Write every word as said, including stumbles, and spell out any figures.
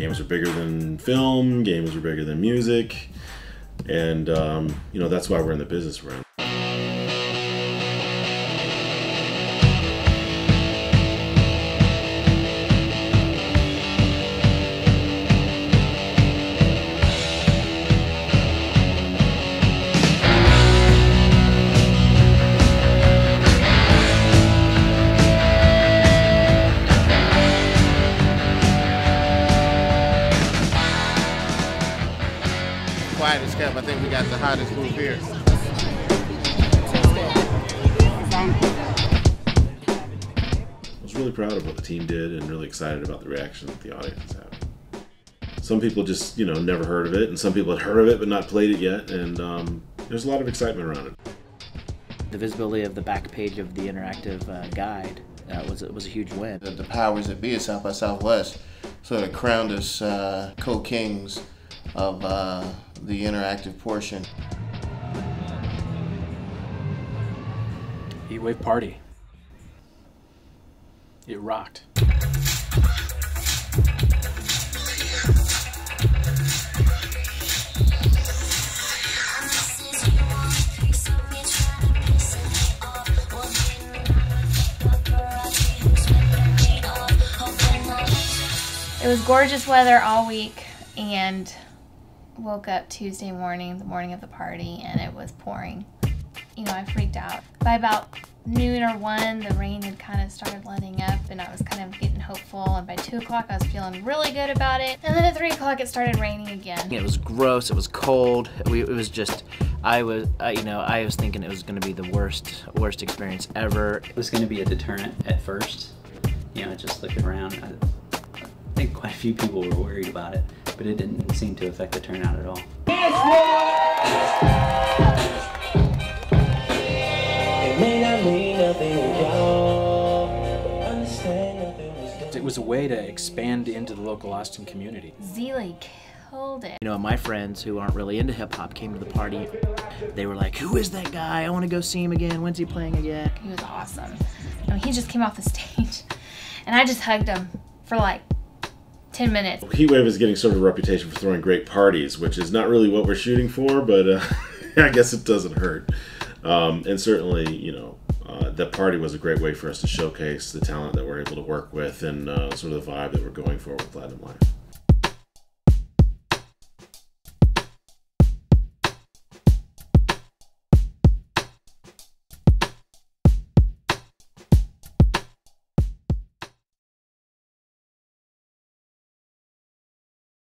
Games are bigger than film, games are bigger than music, and um, you know, that's why we're in the business we're in. I think we got the hottest move here. I was really proud of what the team did and really excited about the reaction that the audience was having. Some people just, you know, never heard of it, and some people had heard of it but not played it yet, and um, there's a lot of excitement around it. The visibility of the back page of the interactive uh, guide uh, was, was a huge win. The, the powers that be at South by Southwest sort of crowned us uh, co-kings of uh, the interactive portion. Heatwave party. It rocked. It was gorgeous weather all week, and woke up Tuesday morning, the morning of the party, and it was pouring. You know, I freaked out. By about noon or one, the rain had kind of started letting up, and I was kind of getting hopeful, and by two o'clock I was feeling really good about it, and then at three o'clock it started raining again. It was gross, it was cold, we, it was just, I was, I, you know, I was thinking it was gonna be the worst, worst experience ever. It was gonna be a deterrent at first. You know, just looking around, I, I think quite a few people were worried about it, but it didn't seem to affect the turnout at all. It was a way to expand into the local Austin community. Zeeley killed it. You know, my friends who aren't really into hip-hop came to the party. They were like, who is that guy? I want to go see him again. When's he playing again? He was awesome. I mean, he just came off the stage, and I just hugged him for like ten minutes. Heatwave is getting sort of a reputation for throwing great parties, which is not really what we're shooting for, but uh, I guess it doesn't hurt. Um, and certainly, you know, uh, that party was a great way for us to showcase the talent that we're able to work with and uh, sort of the vibe that we're going for with Platinum Life.